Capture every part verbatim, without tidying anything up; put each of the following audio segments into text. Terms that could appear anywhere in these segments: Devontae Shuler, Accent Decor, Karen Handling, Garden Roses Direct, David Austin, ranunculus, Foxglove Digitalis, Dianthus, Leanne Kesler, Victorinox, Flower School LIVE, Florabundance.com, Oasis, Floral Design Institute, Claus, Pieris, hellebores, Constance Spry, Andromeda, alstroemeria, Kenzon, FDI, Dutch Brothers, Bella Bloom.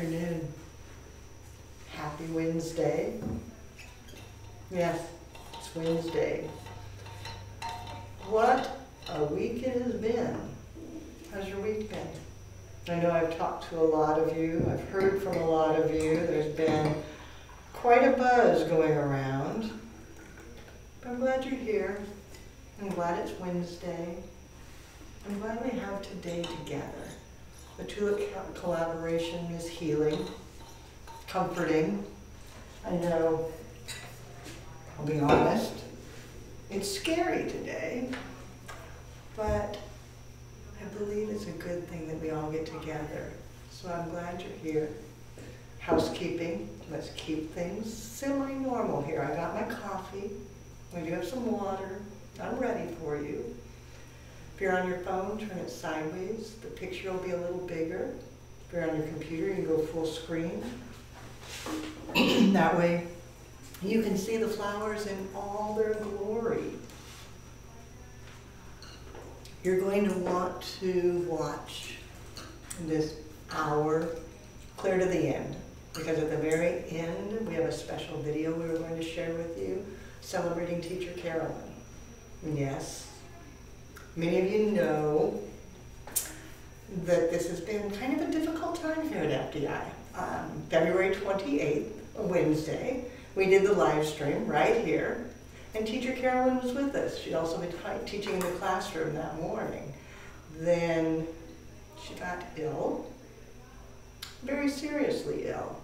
afternoon. Happy Wednesday. Yes, it's Wednesday. What a week it has been. How's your week been? I know I've talked to a lot of you. I've heard from a lot of you. There's been quite a buzz going around. But I'm glad you're here. I'm glad it's Wednesday. I'm glad we have today together. The tulip collaboration is healing, comforting. I know, I'll be honest, it's scary today, but I believe it's a good thing that we all get together. So I'm glad you're here. Housekeeping, let's keep things semi-normal here. I got my coffee. We do have some water. I'm ready for you. If you're on your phone, turn it sideways. The picture will be a little bigger. If you're on your computer, you can go full screen. That way, you can see the flowers in all their glory. You're going to want to watch this hour clear to the end, because at the very end, we have a special video we were going to share with you celebrating Teacher Carolyn. Yes, many of you know that this has been kind of a difficult time here at F D I. Um, February twenty-eighth, a Wednesday, we did the live stream right here, and Teacher Carolyn was with us. She'd also been teaching in the classroom that morning. Then she got ill, very seriously ill,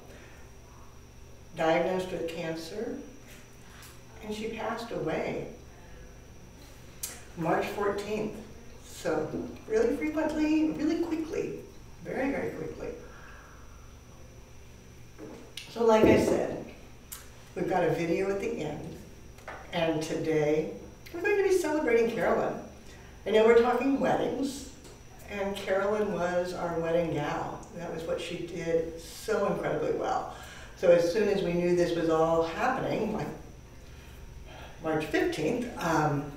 diagnosed with cancer, and she passed away. March fourteenth, so really frequently, really quickly, very, very quickly. So like I said, we've got a video at the end, and today we're going to be celebrating Carolyn. I know we're talking weddings, and Carolyn was our wedding gal. That was what she did so incredibly well. So as soon as we knew this was all happening, like March fifteenth, um,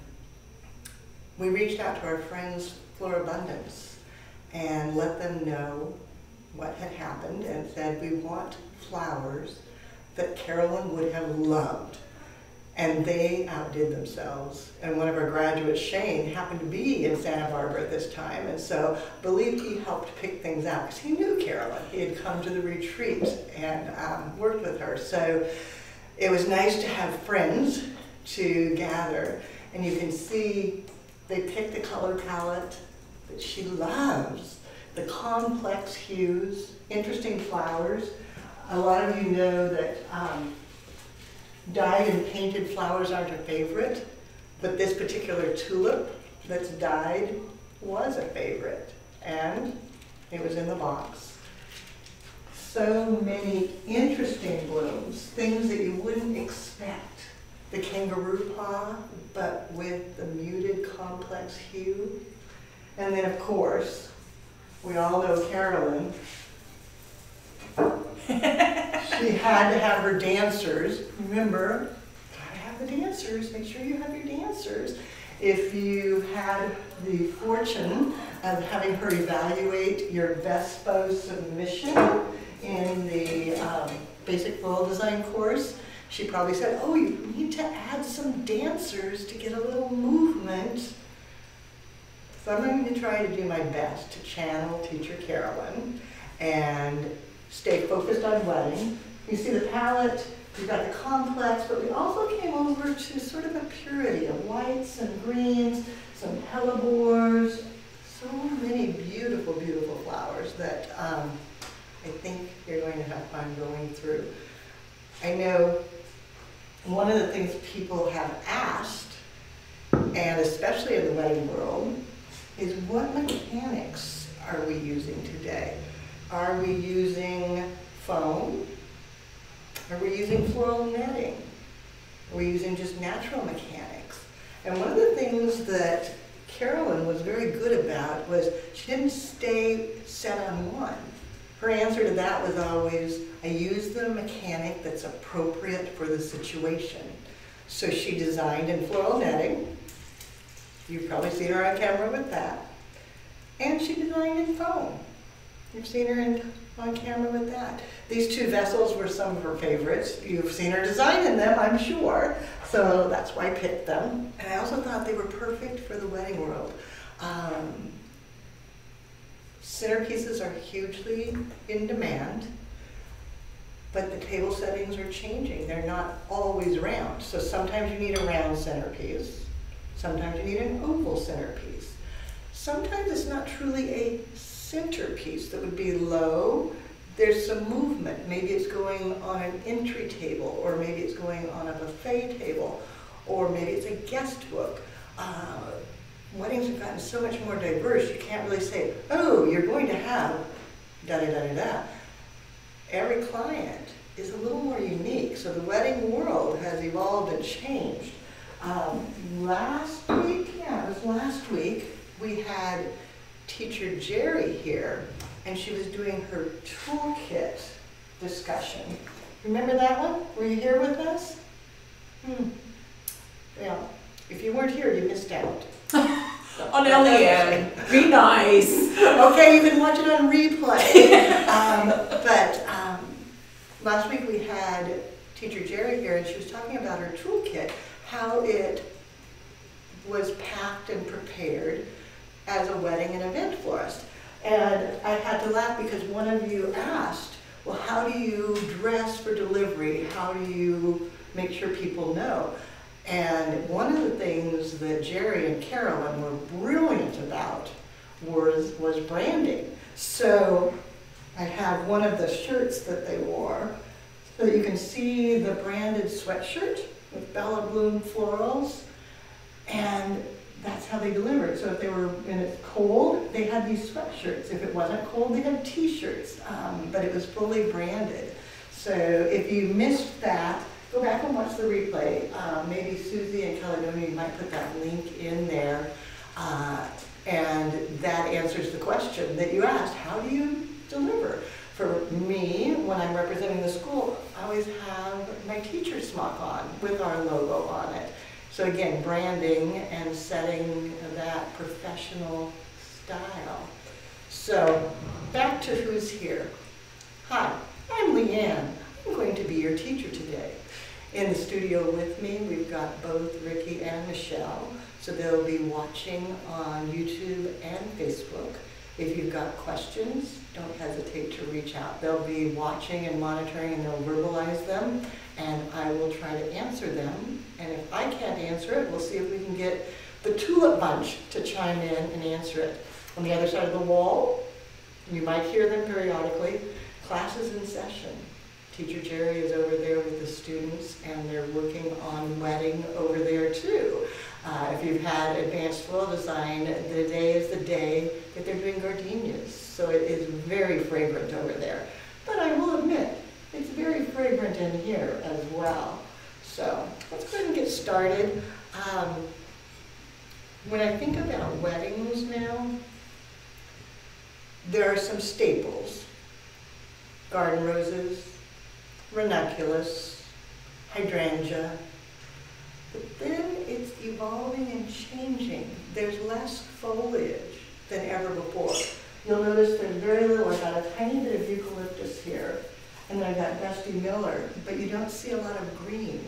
we reached out to our friends, Florabundance, and let them know what had happened and said, we want flowers that Carolyn would have loved. And they outdid themselves. And one of our graduates, Shane, happened to be in Santa Barbara at this time. And so I believe he helped pick things out because he knew Carolyn. He had come to the retreat and um, worked with her. So it was nice to have friends to gather. And you can see they picked the color palette that she loves, the complex hues, interesting flowers. A lot of you know that um, dyed and painted flowers aren't her favorite, but this particular tulip that's dyed was a favorite, and it was in the box. So many interesting blooms, things that you wouldn't expect. The kangaroo paw, but with the muted complex hue. And then of course, we all know Carolyn. She had to have her dancers. Remember, gotta have the dancers. Make sure you have your dancers. If you had the fortune of having her evaluate your Vespo submission in the um, basic floral design course, she probably said, oh, you need to add some dancers to get a little movement. So I'm going to try to do my best to channel Teacher Carolyn and stay focused on wedding. You see the palette, we've got the complex, but we also came over to sort of a purity of whites and greens, some hellebores, so many beautiful, beautiful flowers that um, I think you're going to have fun going through. I know one of the things people have asked, and especially in the wedding world, is what mechanics are we using today? Are we using foam? Are we using floral netting? Are we using just natural mechanics? And one of the things that Carolyn was very good about was she didn't stay set on one. Her answer to that was always, I use the mechanic that's appropriate for the situation. So she designed in floral netting. You've probably seen her on camera with that. And she designed in foam. You've seen her in, on camera with that. These two vessels were some of her favorites. You've seen her design in them, I'm sure. So that's why I picked them. And I also thought they were perfect for the wedding world. Um, centerpieces are hugely in demand, but the table settings are changing. They're not always round. So sometimes you need a round centerpiece. Sometimes you need an oval centerpiece. Sometimes it's not truly a centerpiece that would be low. There's some movement. Maybe it's going on an entry table, or maybe it's going on a buffet table, or maybe it's a guest book. Uh, weddings have gotten so much more diverse, you can't really say, oh, you're going to have da-da-da-da-da. Every client is a little more unique, so the wedding world has evolved and changed. Um, last week, yeah, it was last week, we had Teacher Jerry here, and she was doing her toolkit discussion. Remember that one? Were you here with us? Hmm. Well, if you weren't here, you missed out. On Leanne, be nice. Okay, you can watch it on replay. um, but um, last week we had Teacher Jerry here, and she was talking about her toolkit, how it was packed and prepared as a wedding and event florist. And I had to laugh because one of you asked, well, how do you dress for delivery? How do you make sure people know? And one of the things that Jerry and Carolyn were brilliant about was, was branding. So I have one of the shirts that they wore so that you can see the branded sweatshirt with Bella Bloom florals, and that's how they delivered. So if they were in it cold, they had these sweatshirts. If it wasn't cold, they had t-shirts, um, but it was fully branded. So if you missed that, go back and watch the replay. Uh, maybe Susie and Caledonia might put that link in there. Uh, and that answers the question that you asked. How do you deliver? For me, when I'm representing the school, I always have my teacher's smock on with our logo on it. So again, branding and setting that professional style. So back to who's here. Hi, I'm Leanne. I'm going to be your teacher today. In the studio with me, we've got both Ricky and Michelle, so they'll be watching on YouTube and Facebook. If you've got questions, don't hesitate to reach out. They'll be watching and monitoring, and they'll verbalize them, and I will try to answer them. And if I can't answer it, we'll see if we can get the Tulip Bunch to chime in and answer it. On the other side of the wall, you might hear them periodically, classes in session. Teacher Jerry is over there with the students, and they're working on wedding over there too. Uh, if you've had advanced floral design, the day is the day that they're doing gardenias. So it is very fragrant over there. But I will admit, it's very fragrant in here as well. So let's go ahead and get started. Um, when I think about weddings now, there are some staples. Garden roses, ranunculus, hydrangea, but then it's evolving and changing. There's less foliage than ever before. You'll notice there's very little. I've got a tiny bit of eucalyptus here, and then I've got Dusty Miller, but you don't see a lot of green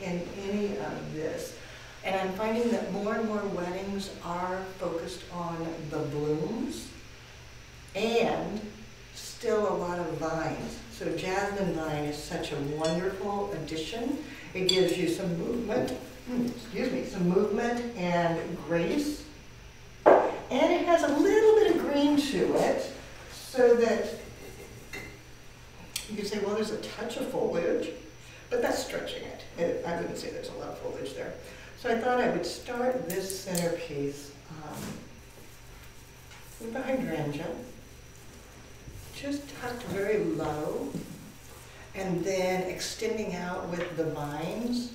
in any of this. And I'm finding that more and more weddings are focused on the blooms and still a lot of vines. So jasmine vine is such a wonderful addition. It gives you some movement, excuse me, some movement and grace. And it has a little bit of green to it, so that you can say, well, there's a touch of foliage, but that's stretching it. it I wouldn't say there's a lot of foliage there. So I thought I would start this centerpiece um, with a hydrangea, just tucked very low, and then extending out with the vines.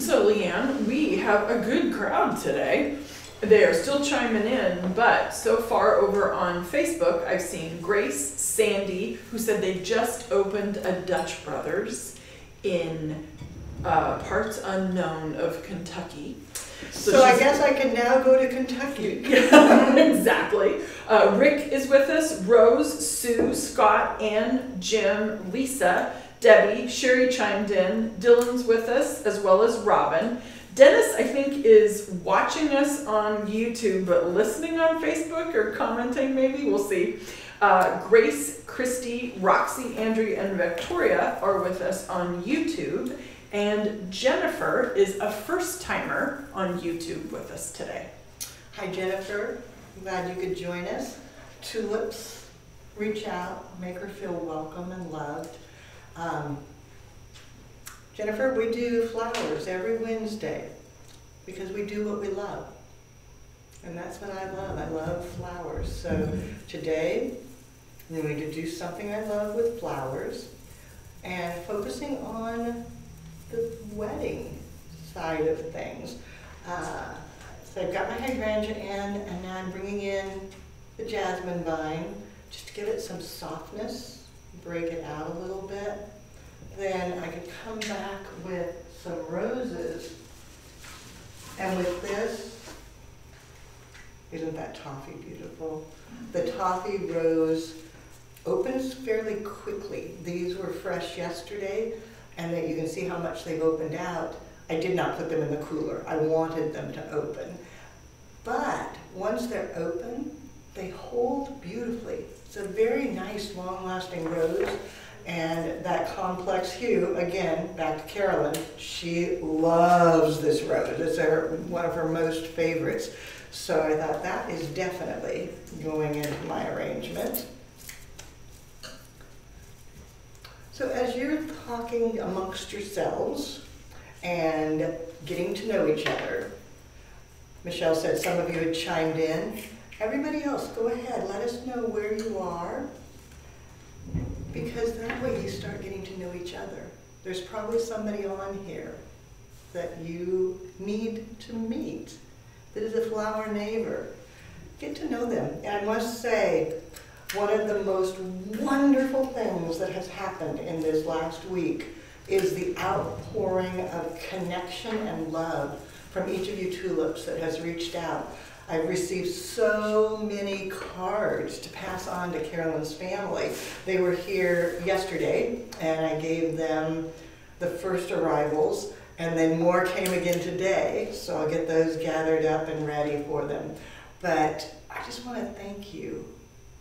So Leanne, we have a good crowd today. They are still chiming in, but so far over on Facebook, I've seen Grace Sandy, who said they just opened a Dutch Brothers in uh, parts unknown of Kentucky. So, so I guess I can now go to Kentucky. Exactly. Uh, Rick is with us, Rose, Sue, Scott, Ann, Jim, Lisa, Debbie, Sherry chimed in, Dylan's with us, as well as Robin. Dennis, I think, is watching us on YouTube, but listening on Facebook or commenting maybe, we'll see. Uh, Grace, Christy, Roxy, Andrea, and Victoria are with us on YouTube. And Jennifer is a first-timer on YouTube with us today. Hi, Jennifer. I'm glad you could join us. Tulips, reach out, make her feel welcome and loved. Um, Jennifer, we do flowers every Wednesday because we do what we love. And that's what I love. I love flowers. So today, we need to do something I love with flowers and focusing on the wedding side of things. Uh, so I've got my hydrangea in, and now I'm bringing in the jasmine vine just to give it some softness, break it out a little bit. Then I could come back with some roses. And with this, isn't that toffee beautiful? The toffee rose opens fairly quickly. These were fresh yesterday, and that you can see how much they've opened out. I did not put them in the cooler. I wanted them to open. But once they're open, they hold beautifully. It's a very nice, long-lasting rose. And that complex hue, again, back to Carolyn, she loves this rose. It's her, one of her most favorites. So I thought that is definitely going into my arrangement. So as you're talking amongst yourselves and getting to know each other, Michelle said some of you had chimed in. Everybody else, go ahead, let us know where you are, because that way you start getting to know each other. There's probably somebody on here that you need to meet that is a flower neighbor. Get to know them. And I must say, one of the most wonderful things that has happened in this last week is the outpouring of connection and love from each of you tulips that has reached out. I've received so many cards to pass on to Carolyn's family. They were here yesterday, and I gave them the first arrivals, and then more came again today, so I'll get those gathered up and ready for them. But I just want to thank you.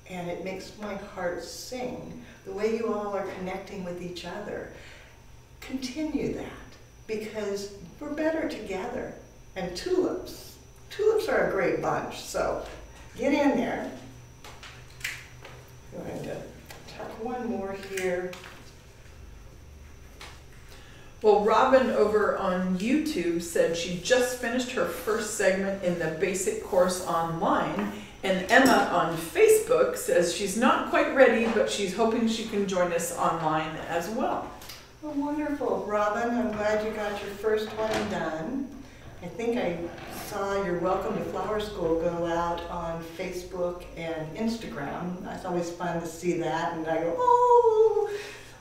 And it makes my heart sing, the way you all are connecting with each other. Continue that, because we're better together. And tulips, tulips are a great bunch, so get in there. I'm going to tuck one more here. Well, Robin over on YouTube said she just finished her first segment in the basic course online. And Emma on Facebook says she's not quite ready, but she's hoping she can join us online as well. Well, wonderful. Robin, I'm glad you got your first one done. I think I saw your Welcome to Flower School go out on Facebook and Instagram. It's always fun to see that. And I go, oh,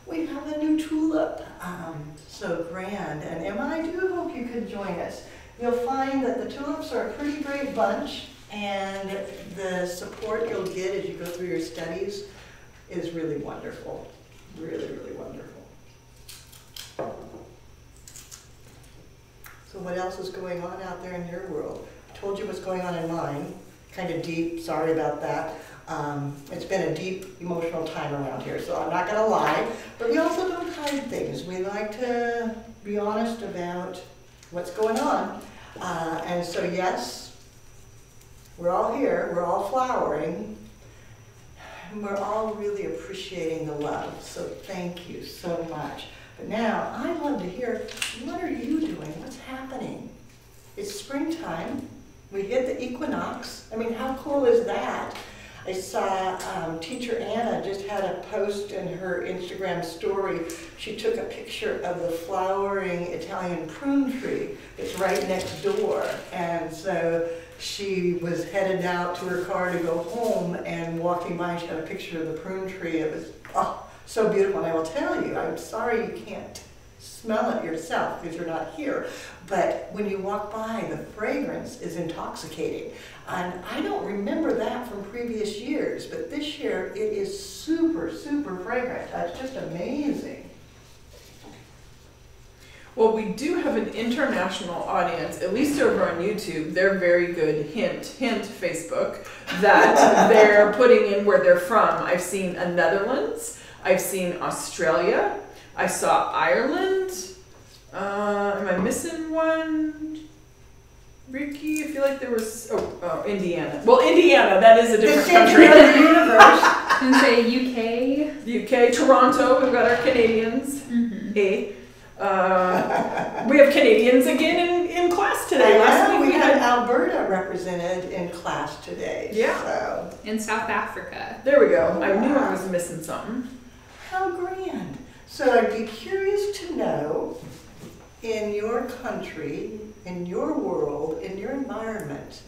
we have a new tulip. Um, so grand. And Emma, I do hope you could join us. You'll find that the tulips are a pretty great bunch. And the support you'll get as you go through your studies is really wonderful. Really, really wonderful. So what else is going on out there in your world? I told you what's going on in mine. Kind of deep, sorry about that. Um, it's been a deep emotional time around here, so I'm not going to lie. But we also don't hide things. We like to be honest about what's going on. Uh, and so yes, we're all here, we're all flowering, and we're all really appreciating the love, so thank you so much. But now, I'd love to hear, what are you doing? What's happening? It's springtime, we hit the equinox. I mean, how cool is that? I saw um, teacher Anna just had a post in her Instagram story. She took a picture of the flowering Italian prune tree. It's right next door, and so she was headed out to her car to go home, and walking by, she had a picture of the prune tree. It was, oh, so beautiful. And I will tell you, I'm sorry you can't smell it yourself because you're not here. But when you walk by, the fragrance is intoxicating. And I don't remember that from previous years, but this year it is super, super fragrant. It's just amazing. Well, we do have an international audience, at least over on YouTube. They're very good, hint, hint, Facebook, that they're putting in where they're from. I've seen the Netherlands. I've seen Australia. I saw Ireland. Uh, am I missing one? Ricky, I feel like there was, oh, oh Indiana. Well, Indiana, that is a different country. This is the universe. And say U K. U K, Toronto, we've got our Canadians. Mm-hmm. Hey. Uh, we have Canadians again in, in class today. Last week we, we had, had Alberta represented in class today. Yeah. So. In South Africa. There we go. Oh, I wow. knew I was missing something. How grand. So I'd be curious to know, in your country, in your world, in your environment,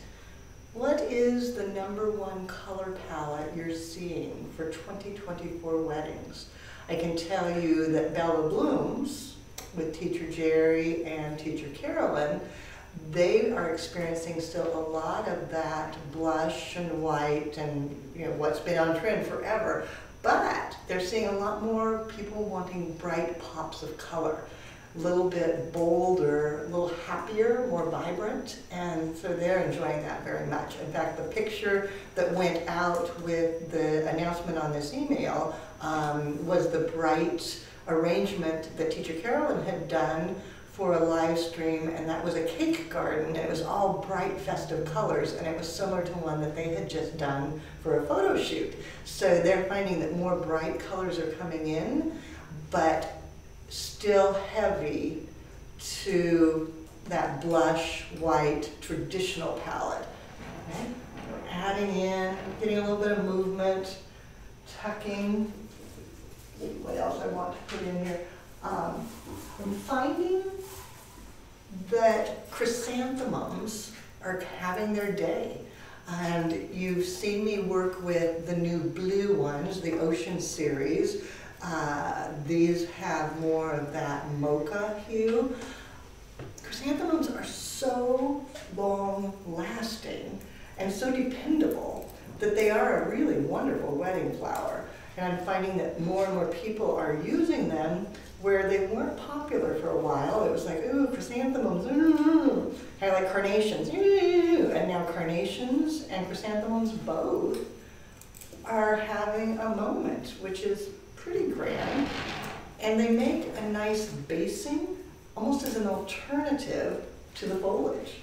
what is the number one color palette you're seeing for twenty twenty-four weddings? I can tell you that Bella Bloom's with Teacher Jerry and Teacher Carolyn, they are experiencing still a lot of that blush and white and, you know, what's been on trend forever. But they're seeing a lot more people wanting bright pops of color, a little bit bolder, a little happier, more vibrant, and so they're enjoying that very much. In fact, the picture that went out with the announcement on this email um, was the bright arrangement that Teacher Carolyn had done for a live stream, and that was a cake garden. It was all bright, festive colors, and it was similar to one that they had just done for a photo shoot. So they're finding that more bright colors are coming in, but still heavy to that blush, white, traditional palette. Okay. We're adding in, getting a little bit of movement, tucking. What else I want to put in here? Um, I'm finding that chrysanthemums are having their day. And you've seen me work with the new blue ones, the Ocean series. Uh, these have more of that mocha hue. Chrysanthemums are so long-lasting and so dependable that they are a really wonderful wedding flower. And I'm finding that more and more people are using them where they weren't popular for a while. It was like, ooh, chrysanthemums, ooh, kind of like carnations, ooh. And now carnations and chrysanthemums both are having a moment, which is pretty grand. And they make a nice basing, almost as an alternative to the foliage.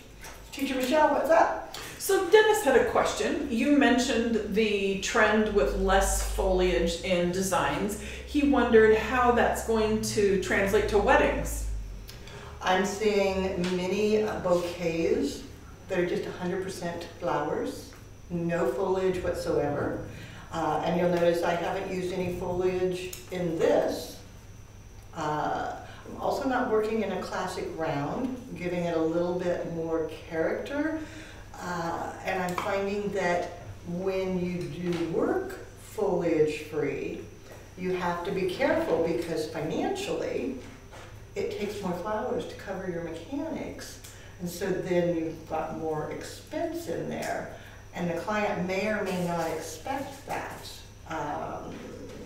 Teacher Michelle, what's up? So Dennis had a question. You mentioned the trend with less foliage in designs. He wondered how that's going to translate to weddings. I'm seeing many bouquets that are just one hundred percent flowers, no foliage whatsoever. Uh, and you'll notice I haven't used any foliage in this. Uh, I'm also not working in a classic round, giving it a little bit more character. Uh, and I'm finding that when you do work foliage-free, you have to be careful because financially, it takes more flowers to cover your mechanics. And so then you've got more expense in there. And the client may or may not expect that. Um,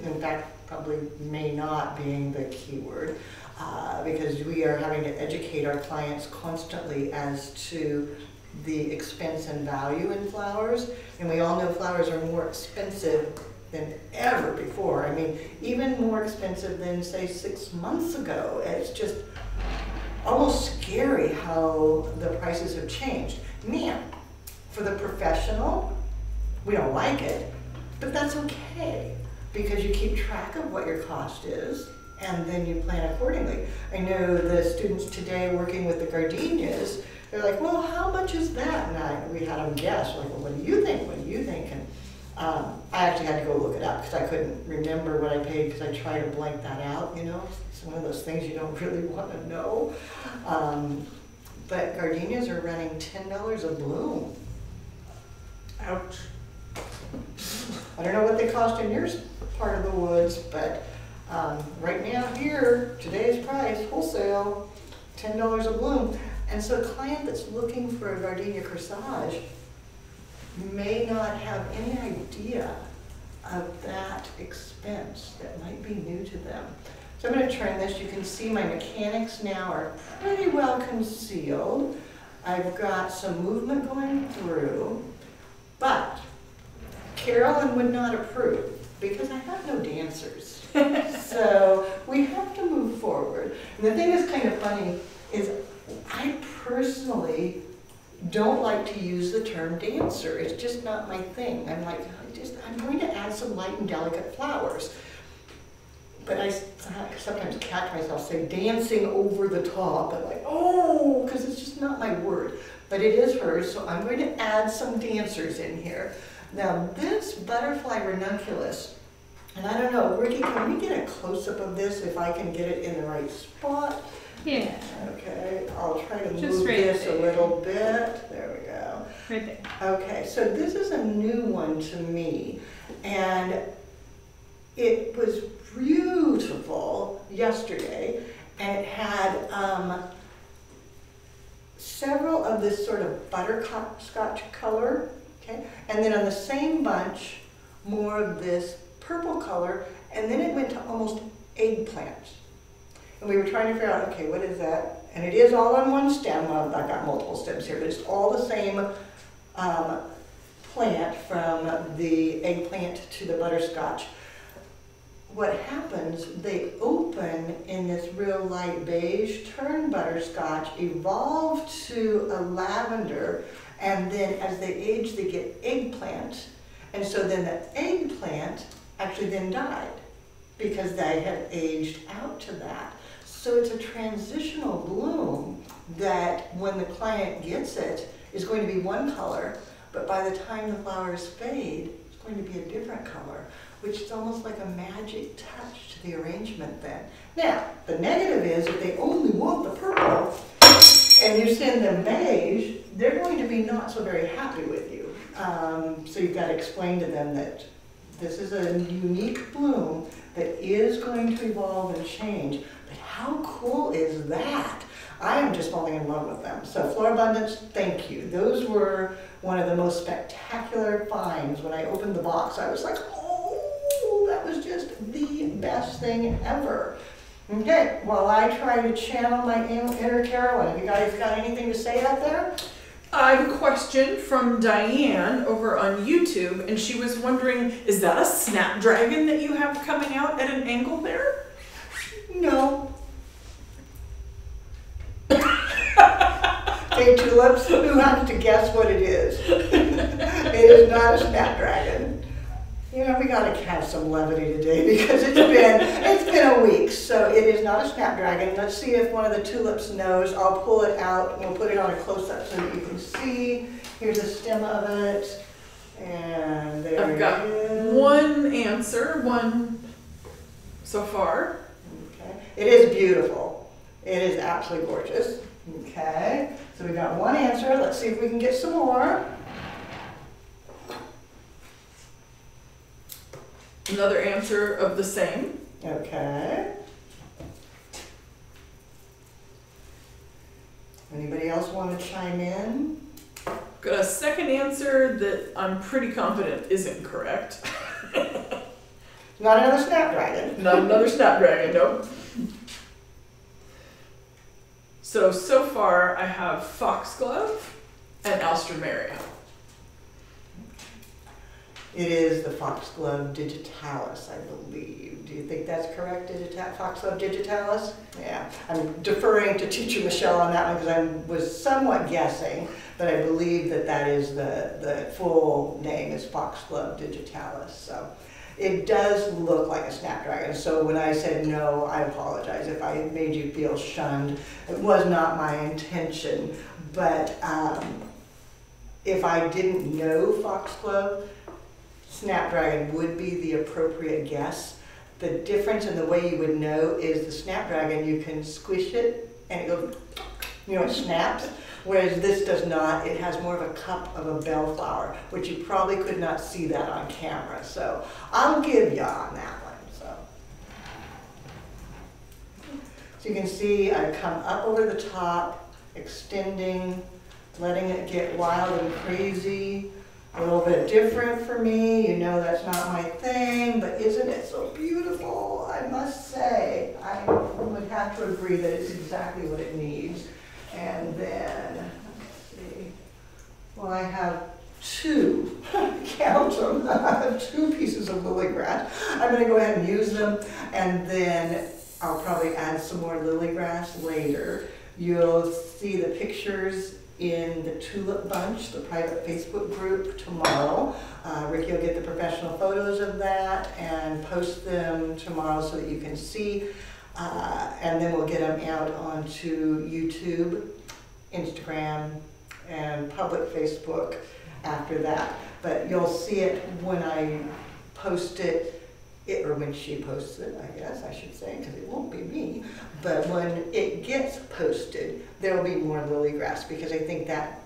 in fact, probably may not being the key word. Uh, because we are having to educate our clients constantly as to the expense and value in flowers, and we all know flowers are more expensive than ever before. I mean, even more expensive than, say, six months ago. It's just almost scary how the prices have changed. Now, for the professional, we don't like it, but that's okay, because you keep track of what your cost is, and then you plan accordingly. I know the students today working with the gardenias, they're like, well, how much is that? And I, we had them guess, like, well, what do you think? What do you think? And um, I actually had to go look it up because I couldn't remember what I paid because I try to blank that out, you know? It's one of those things you don't really want to know. Um, but gardenias are running ten dollars a bloom. Ouch. I don't know what they cost in your part of the woods, but Um, right now here, today's price, wholesale, ten dollars a bloom. And so a client that's looking for a gardenia corsage may not have any idea of that expense that might be new to them. So I'm going to turn this. You can see my mechanics now are pretty well concealed. I've got some movement going through, but Carolyn would not approve because I have no dancers. So we have to move forward. And the thing that's kind of funny is I personally don't like to use the term dancer. It's just not my thing. I'm like, I just, I'm going to add some light and delicate flowers. But I sometimes catch myself saying dancing over the top. I'm like, oh, because it's just not my word. But it is hers, so I'm going to add some dancers in here. Now this butterfly ranunculus, and I don't know, Ricky, can we get a close-up of this if I can get it in the right spot? Yeah. Okay, I'll try to just move right this there. a little bit. There we go. Right there. Okay, so this is a new one to me, and it was beautiful yesterday, and it had um, several of this sort of butterscotch color, okay? And then on the same bunch, more of this purple color, and then it went to almost eggplants. And we were trying to figure out, okay, what is that? And it is all on one stem. Well, I've got multiple stems here, but it's all the same um, plant from the eggplant to the butterscotch. What happens, they open in this real light beige, turn butterscotch, evolve to a lavender, and then as they age, they get eggplant. And so then the eggplant actually then died because they had aged out to that. So it's a transitional bloom that when the client gets it, is going to be one color, but by the time the flowers fade, it's going to be a different color, which is almost like a magic touch to the arrangement then. Now, the negative is if they only want the purple and you send them beige, they're going to be not so very happy with you. Um, so you've got to explain to them that this is a unique bloom that is going to evolve and change. But how cool is that? I am just falling in love with them. So Florabundance, thank you. Those were one of the most spectacular finds. When I opened the box, I was like, oh, that was just the best thing ever. Okay, while I try to channel my inner Carolyn, have you guys got anything to say out there? I have a question from Diane over on YouTube, and she was wondering, is that a snapdragon that you have coming out at an angle there? No. Hey, tulips, who has to guess what it is? It is not a snapdragon. You know, we gotta have some levity today because it's been, it's been a week, so it is not a snapdragon. Let's see if one of the tulips knows. I'll pull it out and we'll put it on a close-up so that you can see. Here's a stem of it, and there I've it got is. one answer, one so far. Okay. It is beautiful. It is absolutely gorgeous. Okay, so we got one answer. Let's see if we can get some more. Another answer of the same. Okay. Anybody else want to chime in? Got a second answer that I'm pretty confident isn't correct. Not another snapdragon. Not another snapdragon, nope. So, so far I have foxglove and alstroemeria. It is the Foxglove Digitalis, I believe. Do you think that's correct, Digita Foxglove Digitalis? Yeah, I'm deferring to teacher Michelle on that one because I was somewhat guessing, but I believe that that is the, the full name is Foxglove Digitalis. So it does look like a snapdragon. So when I said no, I apologize if I made you feel shunned. It was not my intention, but um, if I didn't know foxglove, snapdragon would be the appropriate guess. The difference in the way you would know is the snapdragon, you can squish it and it goes, you know, it snaps, whereas this does not. It has more of a cup of a bellflower, which you probably could not see that on camera. So I'll give ya on that one. So So you can see I come up over the top, extending, letting it get wild and crazy. A little bit different for me, you know, that's not my thing, but isn't it so beautiful? I must say, I would have to agree that it's exactly what it needs. And then, let's see, well, I have two, count them, I have two pieces of lily grass. I'm going to go ahead and use them, and then I'll probably add some more lily grass later. You'll see the pictures in the Tulip Bunch, the private Facebook group, tomorrow. Uh, Ricky will get the professional photos of that and post them tomorrow so that you can see. Uh, and then we'll get them out onto YouTube, Instagram, and public Facebook after that. But you'll see it when I post it. It, or when she posts it, I guess I should say, because it won't be me, but when it gets posted, there will be more lily grass, because I think that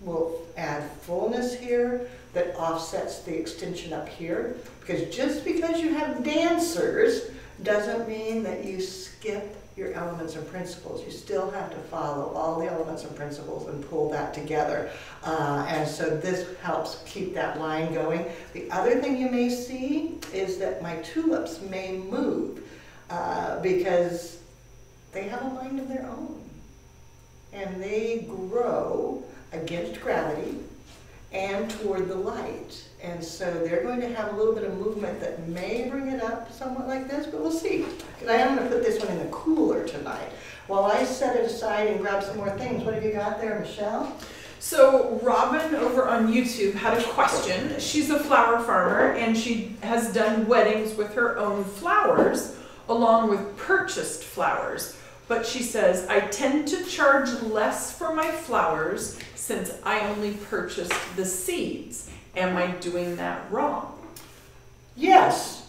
will add fullness here that offsets the extension up here, because just because you have dancers doesn't mean that you skip your elements and principles. You still have to follow all the elements and principles and pull that together. Uh, and so this helps keep that line going. The other thing you may see is that my tulips may move uh, because they have a mind of their own. And they grow against gravity and toward the light. And so they're going to have a little bit of movement that may bring it up somewhat like this, but we'll see. Because I am going to put this one in the cooler tonight. While I set it aside and grab some more things, what have you got there, Michelle? So Robin over on YouTube had a question. She's a flower farmer, and she has done weddings with her own flowers, along with purchased flowers. But she says, I tend to charge less for my flowers since I only purchased the seeds. Am I doing that wrong? Yes.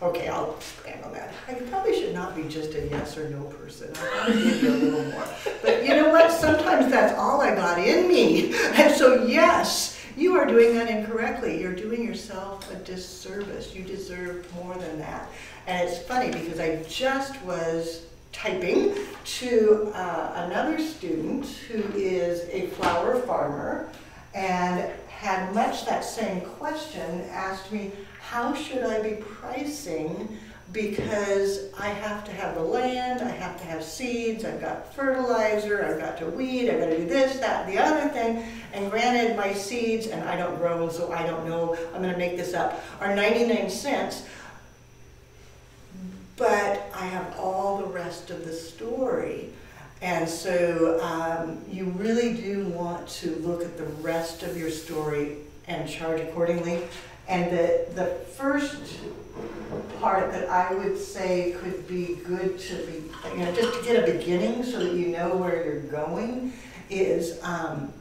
Okay, I'll expand on that. I probably should not be just a yes or no person. I probably need a little more. But you know what? Sometimes that's all I got in me. And so yes, you are doing that incorrectly. You're doing yourself a disservice. You deserve more than that. And it's funny because I just was typing to uh, another student who is a flower farmer, and had much that same question, asked me, how should I be pricing, because I have to have the land, I have to have seeds, I've got fertilizer, I've got to weed, I've got to do this, that, the other thing, and granted my seeds, and I don't grow, so I don't know, I'm going to make this up, are ninety-nine cents, but I have all the rest of the story. And so um, you really do want to look at the rest of your story and charge accordingly. And the, the first part that I would say could be good to be, you know, just to get a beginning so that you know where you're going is um,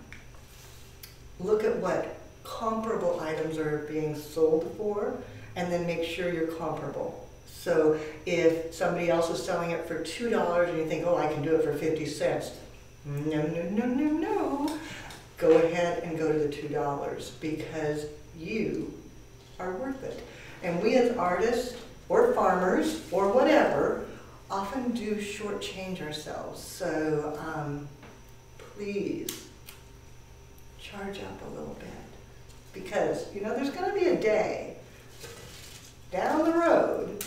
look at what comparable items are being sold for, and then make sure you're comparable. So if somebody else is selling it for two dollars and you think, oh, I can do it for fifty cents, no, no, no, no, no. Go ahead and go to the two dollars because you are worth it. And we as artists or farmers or whatever often do shortchange ourselves. So um, please charge up a little bit because, you know, there's going to be a day down the road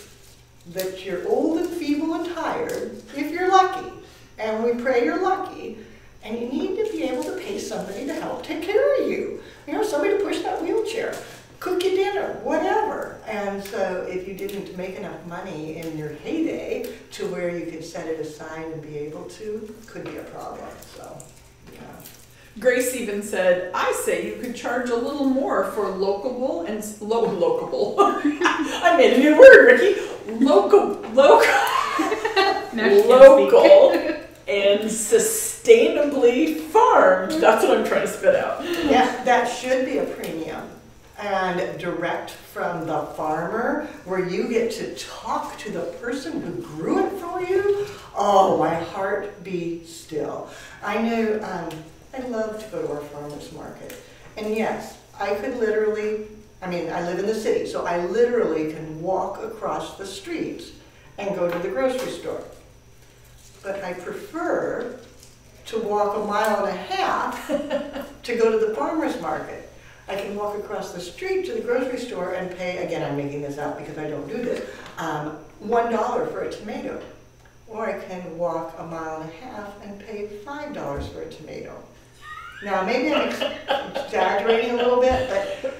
that you're old and feeble and tired, if you're lucky, and we pray you're lucky, and you need to be able to pay somebody to help take care of you. You know, somebody to push that wheelchair, cook you dinner, whatever. And so if you didn't make enough money in your heyday to where you could set it aside and be able to, could be a problem, so, yeah. Grace even said, I say you could charge a little more for locable and low locable. I made a new word, Ricky. Local, local, local and sustainably farmed. That's what I'm trying to spit out. Yeah, that should be a premium. And direct from the farmer, where you get to talk to the person who grew it for you. Oh, my heart be still. I knew. Um, I love to go to our farmer's market. And yes, I could literally, I mean, I live in the city, so I literally can walk across the streets and go to the grocery store. But I prefer to walk a mile and a half to go to the farmer's market. I can walk across the street to the grocery store and pay, again, I'm making this up because I don't do this, um, one dollar for a tomato. Or I can walk a mile and a half and pay five dollars for a tomato. Now, maybe I'm exaggerating a little bit, but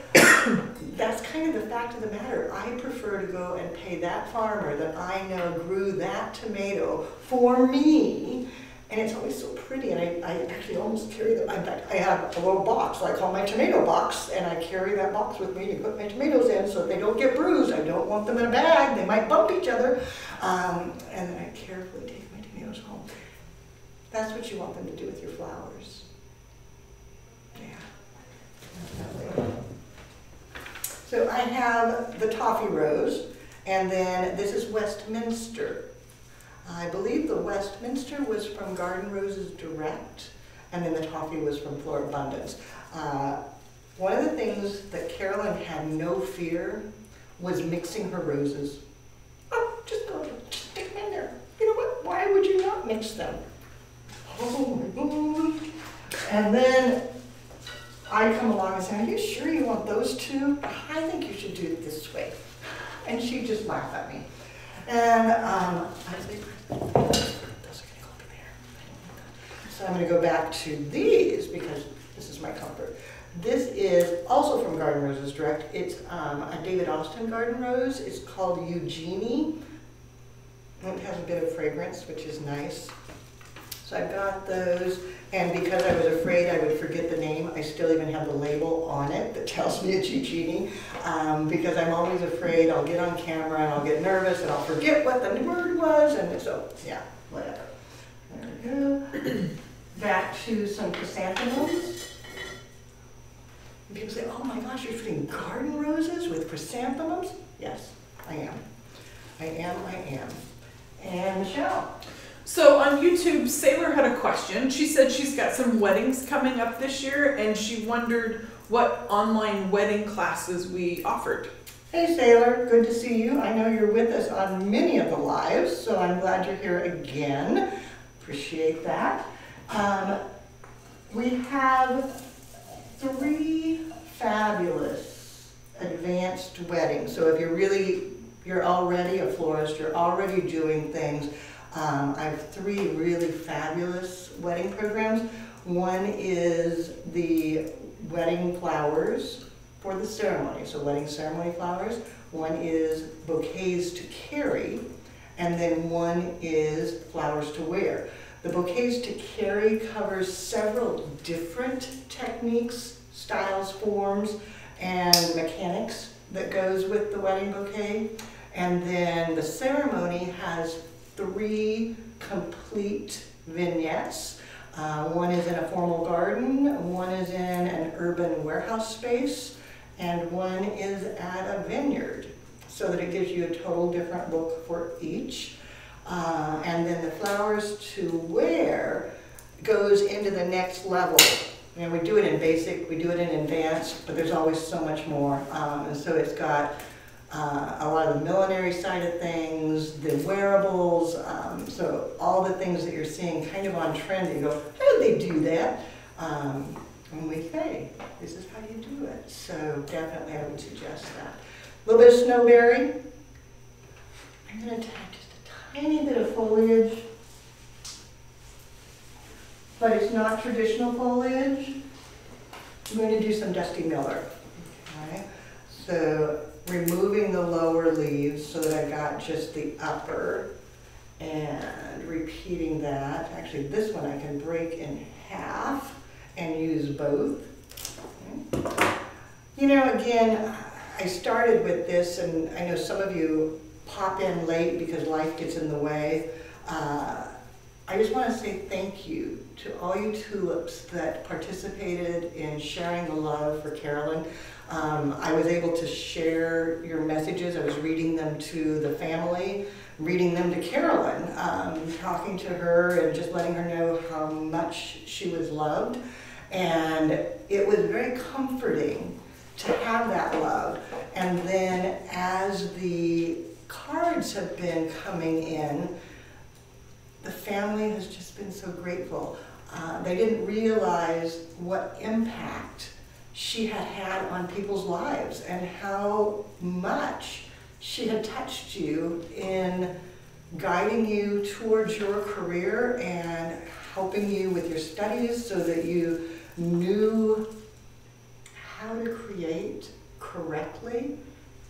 that's kind of the fact of the matter. I prefer to go and pay that farmer that I know grew that tomato for me. And it's always so pretty, and I, I actually almost carry them. In fact, I have a little box I call my tomato box, and I carry that box with me to put my tomatoes in so they don't get bruised. I don't want them in a bag. They might bump each other. Um, and then I carefully take my tomatoes home. That's what you want them to do with your flowers. Yeah. So I have the toffee rose, and then this is Westminster. I believe the Westminster was from Garden Roses Direct, and then the toffee was from Florabundance. Uh, one of the things that Carolyn had no fear was mixing her roses. Oh, just go, just stick them in there. You know what? Why would you not mix them? Oh my God. And then I come along and say, "Are you sure you want those two? I think you should do it this way." And she just laughed at me. And um, I was like, so I'm going to go back to these because this is my comfort. This is also from Garden Roses Direct. It's um, a David Austin garden rose. It's called Eugenie. And it has a bit of fragrance, which is nice. So I've got those. And because I was afraid I would forget the name, I still even have the label on it that tells me it's Eugenie, um, because I'm always afraid I'll get on camera and I'll get nervous and I'll forget what the word was, and so, yeah, whatever. There we go. Back to some chrysanthemums. And people say, "Oh my gosh, you're putting garden roses with chrysanthemums?" Yes, I am. I am, I am. And Michelle. So on YouTube, Sailor had a question. She said she's got some weddings coming up this year, and she wondered what online wedding classes we offered. Hey Sailor, good to see you. I know you're with us on many of the lives, so I'm glad you're here again. Appreciate that. Um, we have three fabulous advanced weddings. So if you're really, you're already a florist, you're already doing things, Um, I have three really fabulous wedding programs. One is the wedding flowers for the ceremony, so wedding ceremony flowers. One is bouquets to carry, and then one is flowers to wear. The bouquets to carry covers several different techniques, styles, forms, and mechanics that goes with the wedding bouquet. And then the ceremony has three complete vignettes. Uh, one is in a formal garden, one is in an urban warehouse space, and one is at a vineyard, so that it gives you a total different look for each. Uh, and then the flowers to wear goes into the next level. And we do it in basic, we do it in advanced, but there's always so much more. Um, and so it's got Uh, a lot of the millinery side of things, the wearables, um, so all the things that you're seeing kind of on trend, you go, how did they do that? Um, and we say, this is how you do it. So definitely I would suggest that. A little bit of snowberry. I'm going to add just a tiny bit of foliage, but it's not traditional foliage. I'm going to do some Dusty Miller. Okay? So removing the lower leaves so that I got just the upper, and repeating that. Actually, this one I can break in half and use both. Okay. You know, again, I started with this, and I know some of you pop in late because life gets in the way. Uh, I just want to say thank you to all you tulips that participated in sharing the love for Carolyn. Um, I was able to share your messages. I was reading them to the family, reading them to Carolyn, um, talking to her and just letting her know how much she was loved. And it was very comforting to have that love. And then as the cards cards have been coming in, the family has just been so grateful. Uh, they didn't realize what impact she had had on people's lives and how much she had touched you in guiding you towards your career and helping you with your studies so that you knew how to create correctly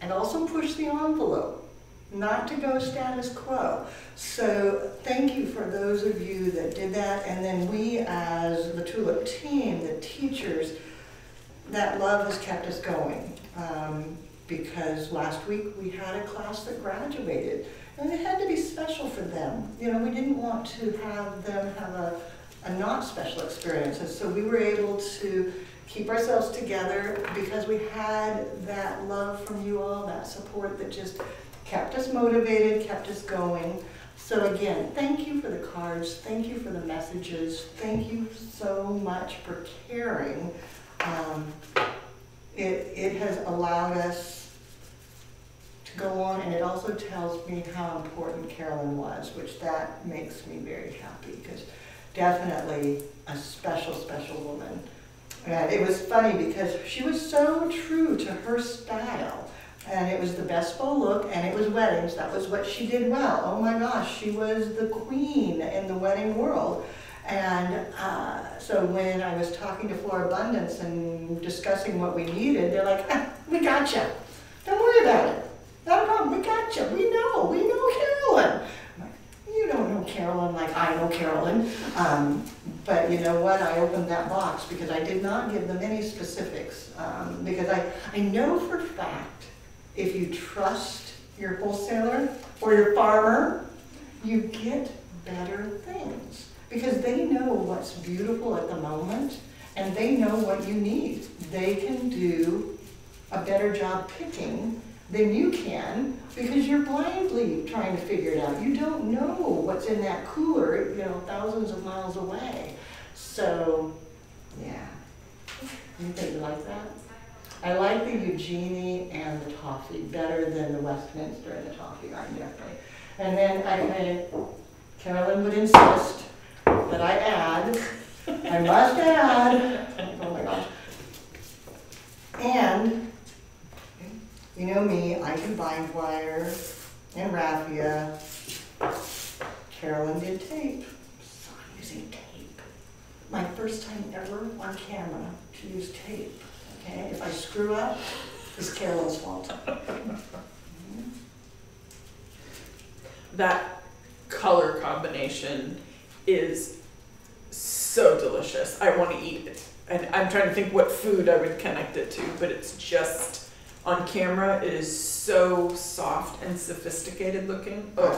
and also push the envelope, not to go status quo. So thank you for those of you that did that. And then we as the Tulip team, the teachers, that love has kept us going. Um, because last week we had a class that graduated. And it had to be special for them. You know, we didn't want to have them have a, a not special experience. And so we were able to keep ourselves together because we had that love from you all, that support that just kept us motivated, kept us going. So again, thank you for the cards. Thank you for the messages. Thank you so much for caring. Um, it, it has allowed us go on, and it also tells me how important Carolyn was, which that makes me very happy, because definitely a special, special woman. And it was funny because she was so true to her style, and it was the best bow look, and it was weddings. That was what she did well. Oh my gosh, she was the queen in the wedding world. And uh, so when I was talking to Florabundance and discussing what we needed, they're like, ah, we gotcha. Don't worry about it. Not a problem, we got you, we know, we know Carolyn. I'm like, you don't know Carolyn like I know Carolyn. Um, but you know what, I opened that box because I did not give them any specifics. Um, because I, I know for a fact, if you trust your wholesaler or your farmer, you get better things. Because they know what's beautiful at the moment and they know what you need. They can do a better job picking than you can, because you're blindly trying to figure it out. You don't know what's in that cooler, you know, thousands of miles away. So, yeah. You think you like that? I like the Eugenie and the toffee better than the Westminster and the toffee, I definitely. And then I, I Carolyn would insist that I add, I must add, oh my gosh, and you know me, I can bind wire and raffia. Carolyn did tape, so I'm using tape. My first time ever on camera to use tape, okay? If I screw up, it's Carolyn's fault. Mm-hmm. That color combination is so delicious. I want to eat it. And I'm trying to think what food I would connect it to, but it's just, on camera, it is so soft and sophisticated looking. Oh,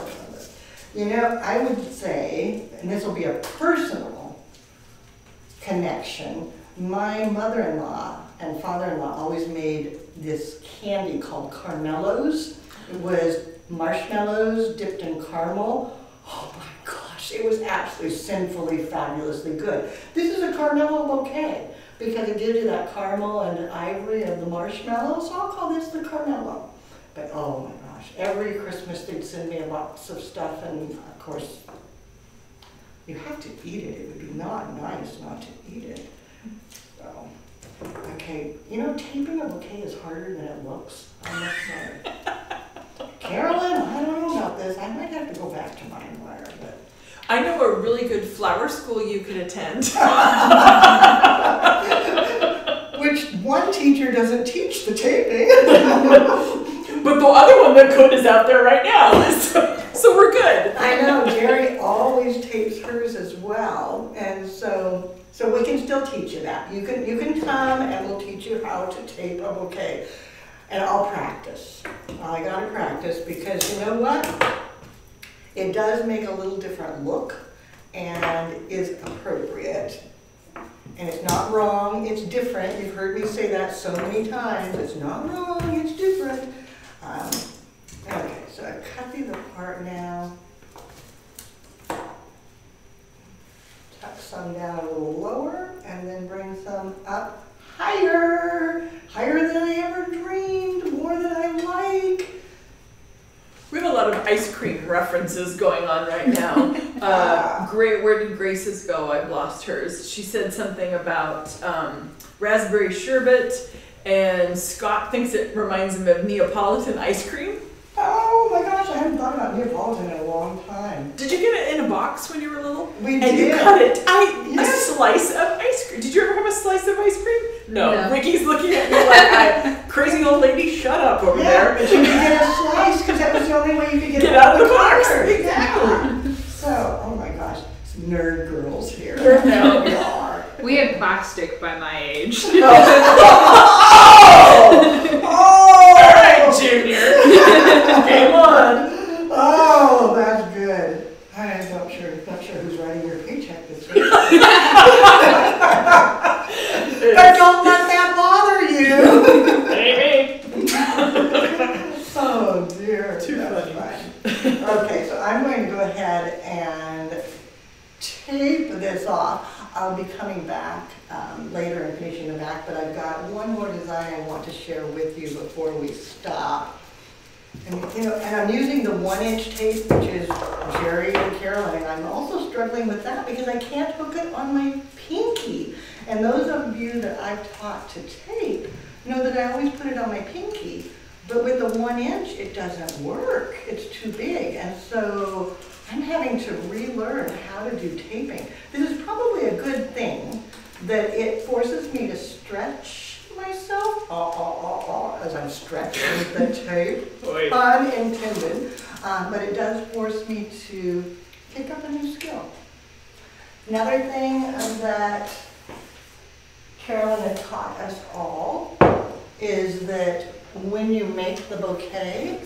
you know, I would say, and this will be a personal connection, my mother-in-law and father-in-law always made this candy called Carmelos. It was marshmallows dipped in caramel. Oh my gosh, it was absolutely sinfully, fabulously good. This is a Carmelo bouquet, because it gives you that caramel and ivory of the marshmallow, so I'll call this the Carmelo. But oh my gosh, every Christmas they'd send me lots of stuff, and of course, you have to eat it. It would be not nice not to eat it. So, okay, you know, taping a bouquet is harder than it looks. I'm not sorry. Carolyn, I don't know about this. I might have to go back to my wire, but I know a really good flower school you could attend. Which one teacher doesn't teach the taping. But the other one that could is out there right now. So, so we're good. I know, Jerry always tapes hers as well. And so so we can still teach you that. You can, you can come and we'll teach you how to tape a bouquet. And I'll practice. I gotta practice because you know what? It does make a little different look and is appropriate. And it's not wrong, it's different. You've heard me say that so many times. It's not wrong, it's different. Um, okay, so I cut these apart now. Tuck some down a little lower and then bring some up higher. Higher than I ever dreamed, more than I like. We have a lot of ice cream references going on right now. Uh, great, where did Grace's go? I've lost hers. She said something about um, raspberry sherbet, and Scott thinks it reminds him of Neapolitan ice cream. Oh my gosh, I haven't thought about Neapolitan in a long time. Did you get it in a box when you were little? We and did. And you cut it, I, yes. a slice of ice cream. Did you ever have a slice of ice cream? No. no. Ricky's looking at me like, I, crazy old lady, shut up over yeah, there. Yeah, you get a slice because that was the only way you could get, get it out of the, the box. Car. Exactly. So, oh my gosh, it's nerd girls here. No, we are. We had plastic by my age. Oh! oh. oh. All right, Junior. Game on. Oh, that's good. I'm not sure, not sure who's writing your paycheck this week. But don't let that bother you. Maybe. Oh dear. Too that's funny. Fine. Okay, so I'm going to go ahead and tape this off. I'll be coming back um, later and finishing the back, but I've got one more design I want to share with you before we stop. And, you know, and I'm using the one-inch tape, which is Jerry and Caroline. I'm also struggling with that because I can't hook it on my pinky. And those of you that I've taught to tape know that I always put it on my pinky. But with the one-inch, it doesn't work. It's too big. And so I'm having to relearn how to do taping. This is probably a good thing that it forces me to stretch myself, oh, oh, oh, oh, as I'm stretching the tape, unintended, um, but it does force me to pick up a new skill. Another thing that Carolyn has taught us all is that when you make the bouquet,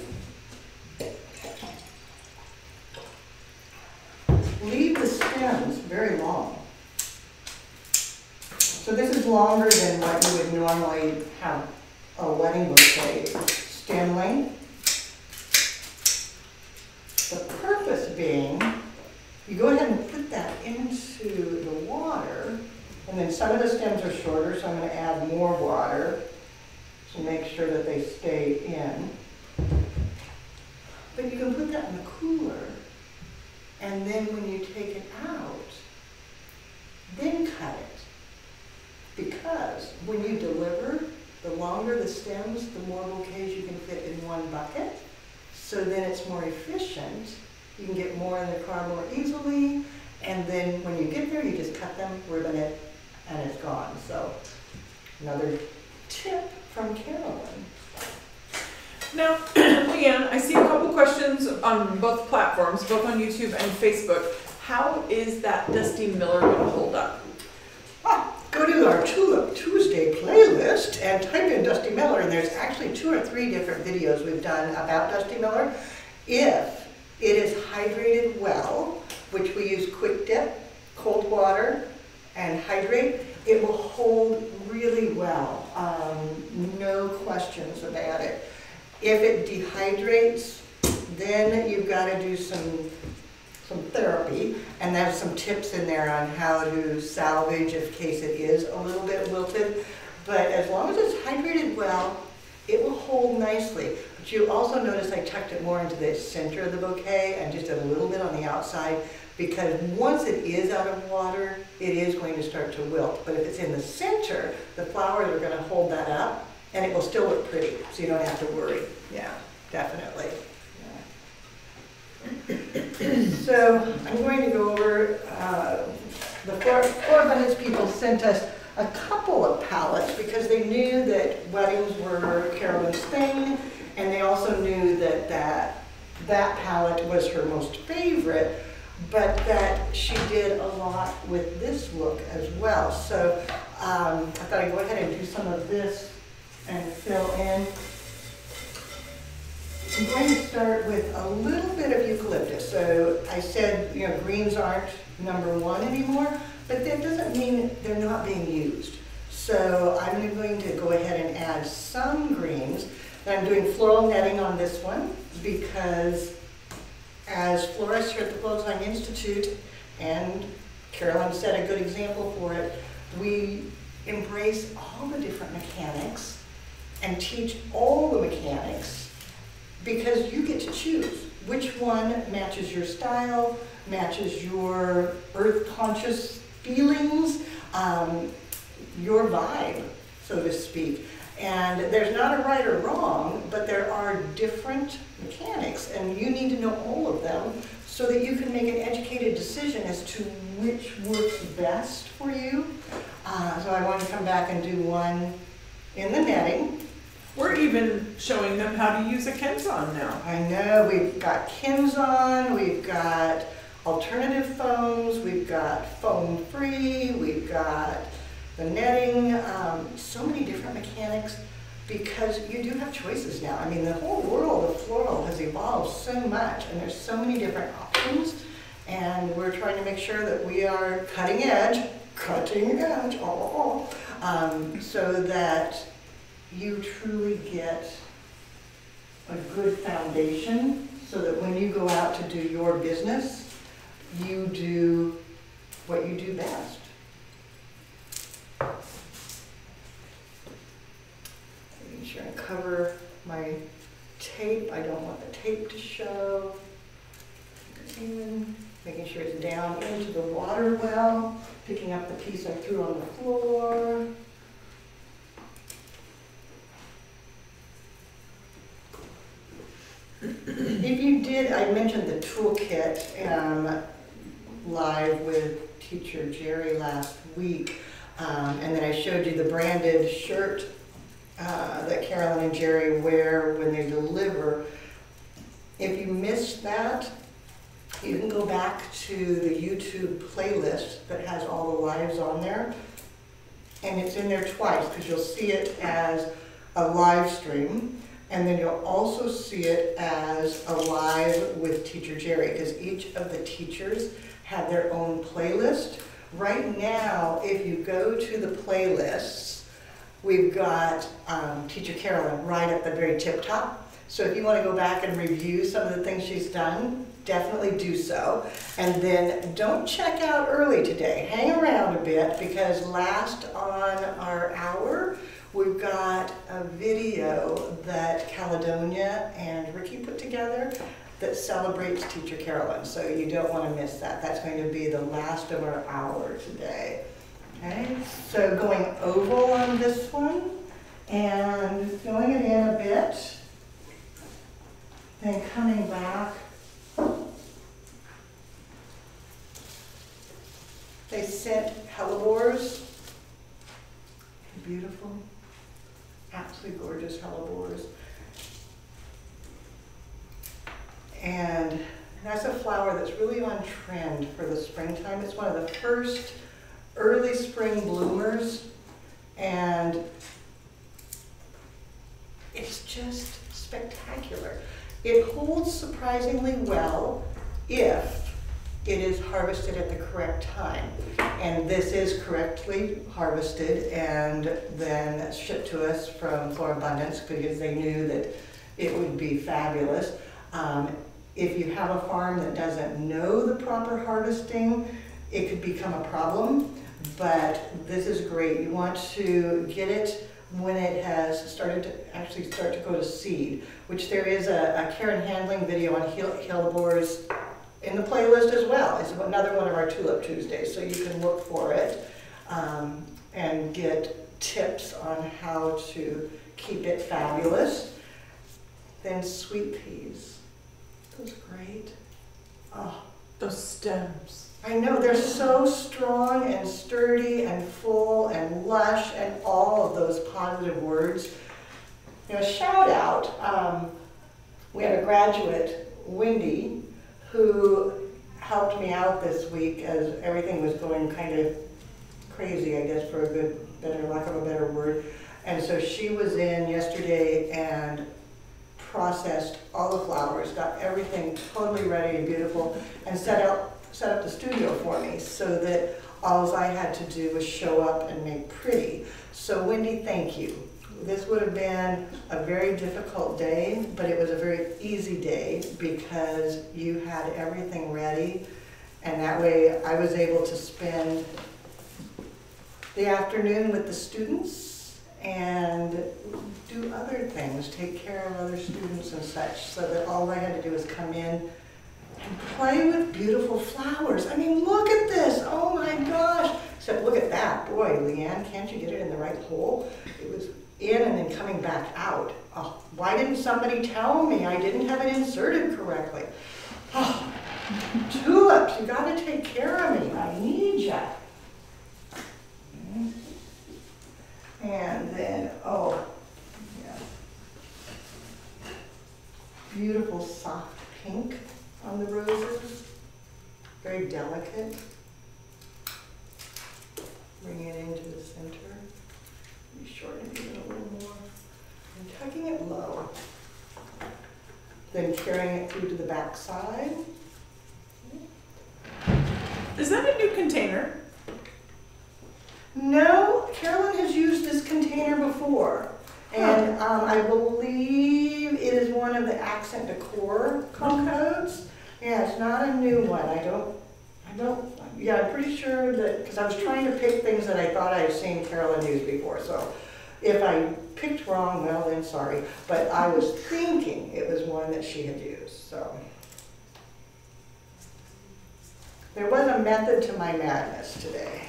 leave the stems very long. So this is longer than what you would normally have a wedding bouquet stem length. The purpose being, you go ahead and put that into the water, and then some of the stems are shorter, so I'm going to add more water to make sure that they stay in. But you can put that in the cooler, and then when you take it out, then cut it. Because when you deliver, the longer the stems, the more bouquets you can fit in one bucket. So then it's more efficient. You can get more in the car more easily. And then when you get there, you just cut them, ribbon it, and it's gone. So another tip from Carolyn. Now, Leanne, I see a couple questions on both platforms, both on YouTube and Facebook. How is that Dusty Miller going to hold up? Go to our Tulip Tuesday playlist and type in Dusty Miller, and there's actually two or three different videos we've done about Dusty Miller. If it is hydrated well, which we use quick dip, cold water, and hydrate, it will hold really well. Um, no questions about it. If it dehydrates, then you've got to do some some therapy, and there's some tips in there on how to salvage in case it is a little bit wilted. But as long as it's hydrated well, it will hold nicely. But you also notice I tucked it more into the center of the bouquet and just a little bit on the outside, because once it is out of water, it is going to start to wilt. But if it's in the center, the flowers are going to hold that up, and it will still look pretty, so you don't have to worry. Yeah, definitely. So I'm going to go over, uh, the Florabundance people sent us a couple of palettes because they knew that weddings were Carolyn's thing, and they also knew that that, that palette was her most favorite, but that she did a lot with this look as well. So um, I thought I'd go ahead and do some of this and fill in. I'm going to start with a little bit of eucalyptus. So I said, you know, greens aren't number one anymore, but that doesn't mean they're not being used. So I'm going to go ahead and add some greens. And I'm doing floral netting on this one because as florists here at the Floral Design Institute, and Carolyn set a good example for it, we embrace all the different mechanics and teach all the mechanics, because you get to choose. which one matches your style, matches your earth-conscious feelings, um, your vibe, so to speak. And there's not a right or wrong, but there are different mechanics, and you need to know all of them so that you can make an educated decision as to which works best for you. Uh, so I want to come back and do one in the netting. We're even showing them how to use a Kenzon now. I know, we've got Kenzon, we've got alternative foams, we've got foam free, we've got the netting, um, so many different mechanics, because you do have choices now. I mean, the whole world of floral has evolved so much, and there's so many different options, and we're trying to make sure that we are cutting edge, cutting edge, oh, oh, um, so that you truly get a good foundation so that when you go out to do your business, you do what you do best. Making sure I cover my tape. I don't want the tape to show. Making sure it's down into the water well. Picking up the piece I threw on the floor. If you did, I mentioned the toolkit um, live with teacher Jerry last week. Um, and then I showed you the branded shirt uh, that Carolyn and Jerry wear when they deliver. If you missed that, you can go back to the YouTube playlist that has all the lives on there. And it's in there twice, because you'll see it as a live stream. And then you'll also see it as a live with Teacher Jerry, because each of the teachers have their own playlist. Right now, if you go to the playlists, we've got um, Teacher Carolyn right at the very tip top. So if you want to go back and review some of the things she's done, definitely do so. And then don't check out early today. Hang around a bit, because last on our hour, we've got a video that Caledonia and Ricky put together that celebrates Teacher Carolyn, so you don't want to miss that. That's going to be the last of our hour today. Okay, so going oval on this one and filling it in a bit, then coming back. They sent hellebores, beautiful, absolutely gorgeous hellebores. And that's a flower that's really on trend for the springtime. It's one of the first early spring bloomers, and it's just spectacular. It holds surprisingly well if it is harvested at the correct time. And this is correctly harvested and then shipped to us from Florabundance, because they knew that it would be fabulous. Um, If you have a farm that doesn't know the proper harvesting, it could become a problem, but this is great. You want to get it when it has started to actually start to go to seed, which there is a, a Karen Handling video on hellebores in the playlist as well. It's another one of our Tulip Tuesdays, so you can look for it um, and get tips on how to keep it fabulous. Then sweet peas. Those great. Oh, those stems. I know, they're so strong and sturdy and full and lush and all of those positive words. You know, shout out. Um, we had a graduate, Wendy, who helped me out this week as everything was going kind of crazy, I guess, for a good, better, lack of a better word. And so she was in yesterday and processed all the flowers, got everything totally ready and beautiful, and set up set up the studio for me so that all I had to do was show up and make pretty. So Wendy, thank you. This would have been a very difficult day, but it was a very easy day because you had everything ready, and that way I was able to spend the afternoon with the students and do other things, take care of other students and such, so that all they had to do was come in and play with beautiful flowers. I mean, look at this, oh my gosh. Except look at that, boy, Leanne, can't you get it in the right hole? It was in and then coming back out. Oh, why didn't somebody tell me? I didn't have it inserted correctly. Oh, tulips, you gotta take care of me, I need ya. And then, oh, yeah. Beautiful soft pink on the roses. Very delicate. Bring it into the center. Shorten it a little more. And tucking it low. Then carrying it through to the back side. Is that a new container? No, Carolyn has used this container before, and um, I believe it is one of the Accent Decor codes. Yeah, it's not a new one. I don't, I don't, yeah, I'm pretty sure that, because I was trying to pick things that I thought I had seen Carolyn use before, so if I picked wrong, well then sorry, but I was thinking it was one that she had used, so. There was a method to my madness today.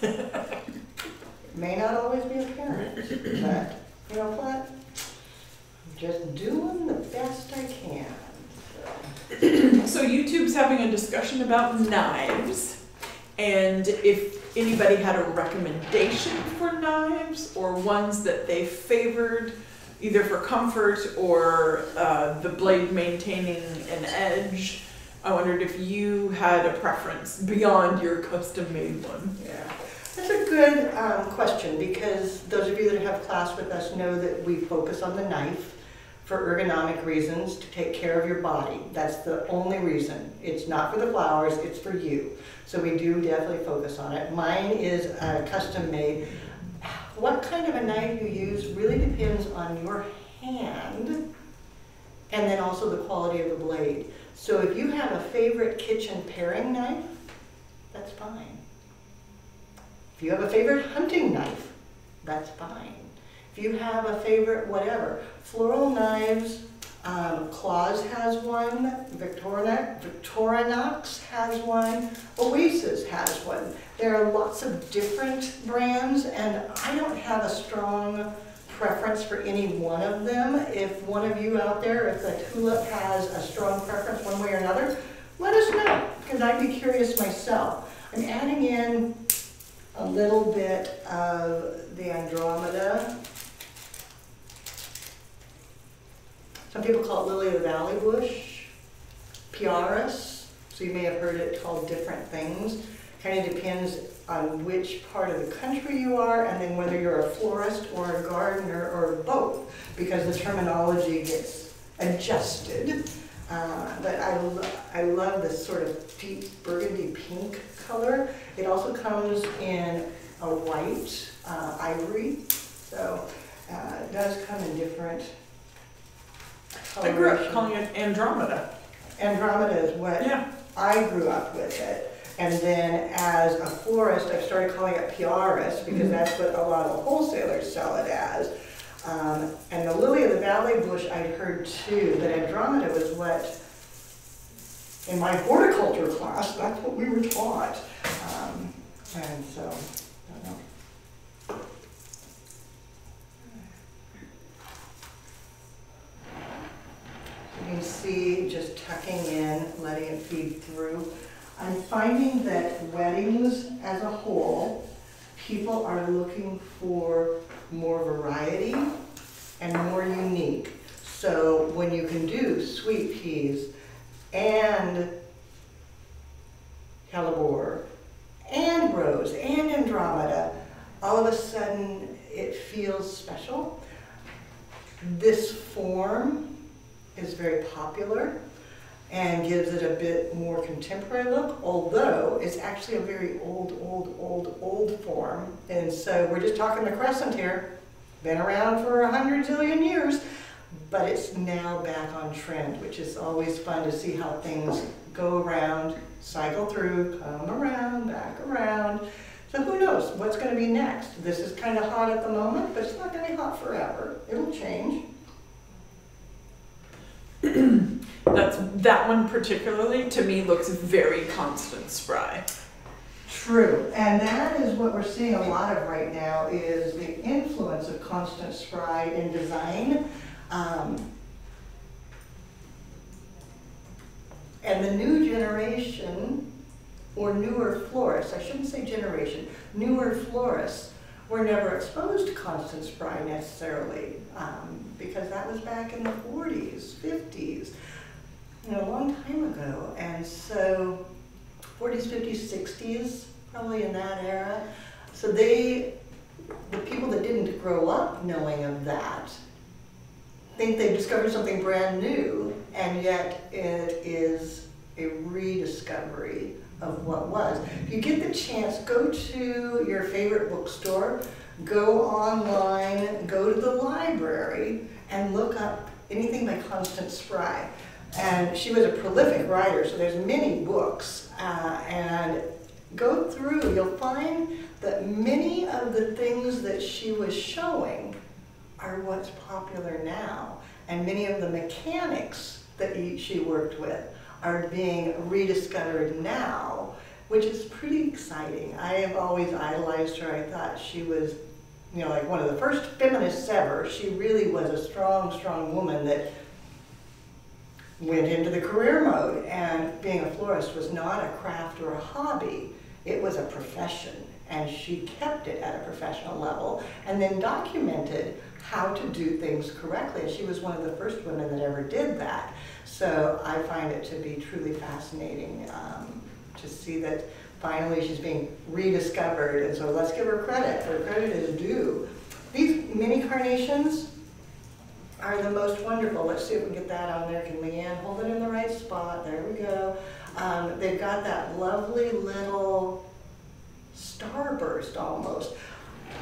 It may not always be apparent, but you know what? I'm just doing the best I can. So. So YouTube's having a discussion about knives, and if anybody had a recommendation for knives or ones that they favored, either for comfort or uh, the blade maintaining an edge, I wondered if you had a preference beyond your custom-made one. Yeah. That's a good um, question, because those of you that have class with us know that we focus on the knife for ergonomic reasons, to take care of your body. That's the only reason. It's not for the flowers, it's for you. So we do definitely focus on it. Mine is uh, custom-made. What kind of a knife you use really depends on your hand, and then also the quality of the blade. So if you have a favorite kitchen paring knife, that's fine. If you have a favorite hunting knife, that's fine. If you have a favorite whatever, floral knives, um, Claus has one, Victorinox has one, Oasis has one. There are lots of different brands, and I don't have a strong preference for any one of them. If one of you out there, if the tulip has a strong preference one way or another, let us know, because I'd be curious myself. I'm adding in a little bit of the Andromeda. Some people call it Lily of the Valley bush, Pieris, so you may have heard it called different things. Kind of depends on which part of the country you are, and then whether you're a florist or a gardener or both, because the terminology gets adjusted. Uh, but I, lo I love this sort of deep burgundy pink color. It also comes in a white uh, ivory, so uh, it does come in different coloration. I grew up calling it Andromeda. Andromeda is what yeah. I grew up with it. And then as a florist, I've started calling it Pieris, because that's what a lot of wholesalers sell it as. Um, and the Lily of the Valley bush, I heard too, that Andromeda was what, in my horticulture class, that's what we were taught. Um, and so, I don't know. You can see just tucking in, letting it feed through. I'm finding that weddings as a whole, people are looking for more variety and more unique. So when you can do sweet peas and hellebore and rose and Andromeda, all of a sudden it feels special. This form is very popular and gives it a bit more contemporary look, although it's actually a very old, old, old, old form. And so we're just talking the crescent here. Been around for a hundred zillion years, but it's now back on trend, which is always fun to see how things go around, cycle through, come around, back around. So who knows what's going to be next? This is kind of hot at the moment, but it's not going to be hot forever. It'll change. That's, that one particularly, to me, looks very Constance Spry. True, and that is what we're seeing a lot of right now, is the influence of Constance Spry in design. Um, and the new generation, or newer florists, I shouldn't say generation, newer florists were never exposed to Constance Spry necessarily, um, because that was back in the forties, fifties, you know, a long time ago. And so forties, fifties, sixties, probably in that era. So they, the people that didn't grow up knowing of that, think they discovered something brand new, and yet it is a rediscovery of what was. If you get the chance, go to your favorite bookstore, go online, go to the library, and look up anything by Constance Spry. And she was a prolific writer, so there's many books. Uh, and go through, you'll find that many of the things that she was showing are what's popular now. And many of the mechanics that he, she worked with are being rediscovered now, which is pretty exciting. I have always idolized her. I thought she was, you know, like one of the first feminists ever. She really was a strong, strong woman that went into the career mode, and being a florist was not a craft or a hobby. It was a profession, and she kept it at a professional level and then documented how to do things correctly. And she was one of the first women that ever did that. So I find it to be truly fascinating um, to see that finally she's being rediscovered, and so let's give her credit. Her credit is due. These mini carnations are the most wonderful. Let's see if we can get that on there. Can Leanne hold it in the right spot? There we go. Um, they've got that lovely little starburst almost.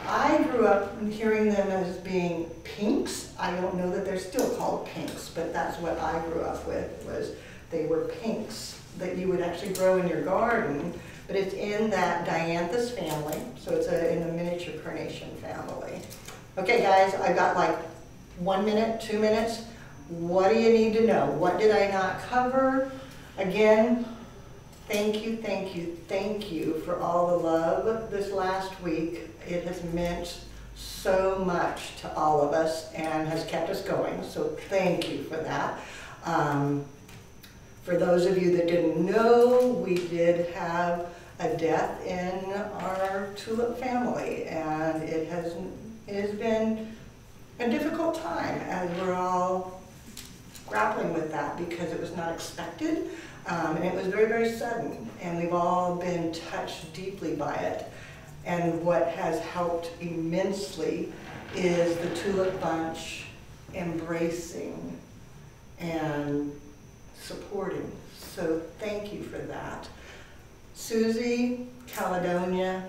I grew up hearing them as being pinks. I don't know that they're still called pinks, but that's what I grew up with, was they were pinks that you would actually grow in your garden, but it's in that Dianthus family, so it's a, in the miniature carnation family. Okay guys, I've got like one minute, two minutes. What do you need to know? What did I not cover? Again, thank you, thank you, thank you for all the love this last week. It has meant so much to all of us and has kept us going, so thank you for that. Um, for those of you that didn't know, we did have a death in our tulip family, and it has, it has been a difficult time as we're all grappling with that, because it was not expected, um, and it was very, very sudden, and we've all been touched deeply by it. And what has helped immensely is the Tulip Bunch embracing and supporting. So thank you for that. Susie, Caledonia,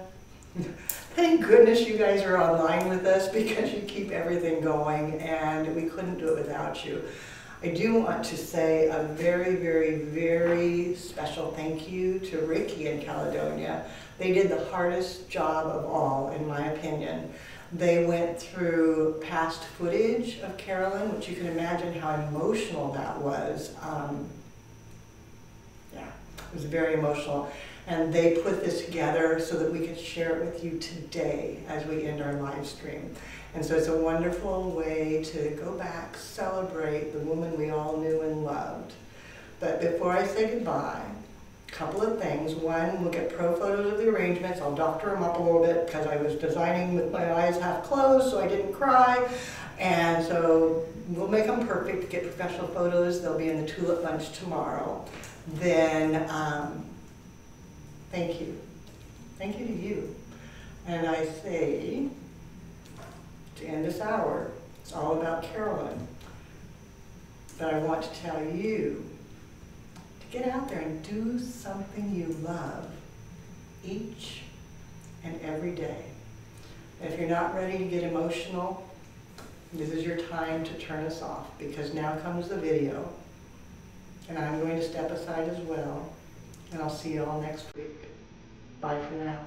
thank goodness you guys are online with us, because you keep everything going, and we couldn't do it without you. I do want to say a very, very, very special thank you to Ricky and Caledonia. They did the hardest job of all, in my opinion. They went through past footage of Carolyn, which you can imagine how emotional that was. Um, yeah, it was very emotional. And they put this together so that we could share it with you today as we end our live stream. And so it's a wonderful way to go back, celebrate the woman we all knew and loved. But before I say goodbye, couple of things. One, we'll get pro photos of the arrangements. I'll doctor them up a little bit, because I was designing with my eyes half closed so I didn't cry. And so we'll make them perfect, get professional photos. They'll be in the Tulip Bunch tomorrow. Then, um, thank you. Thank you to you. And I say, to end this hour, it's all about Carolyn. But I want to tell you, get out there and do something you love each and every day. If you're not ready to get emotional, this is your time to turn us off, because now comes the video, and I'm going to step aside as well, and I'll see you all next week. Bye for now.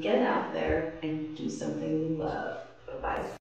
Get out there and do something you love. Bye-bye.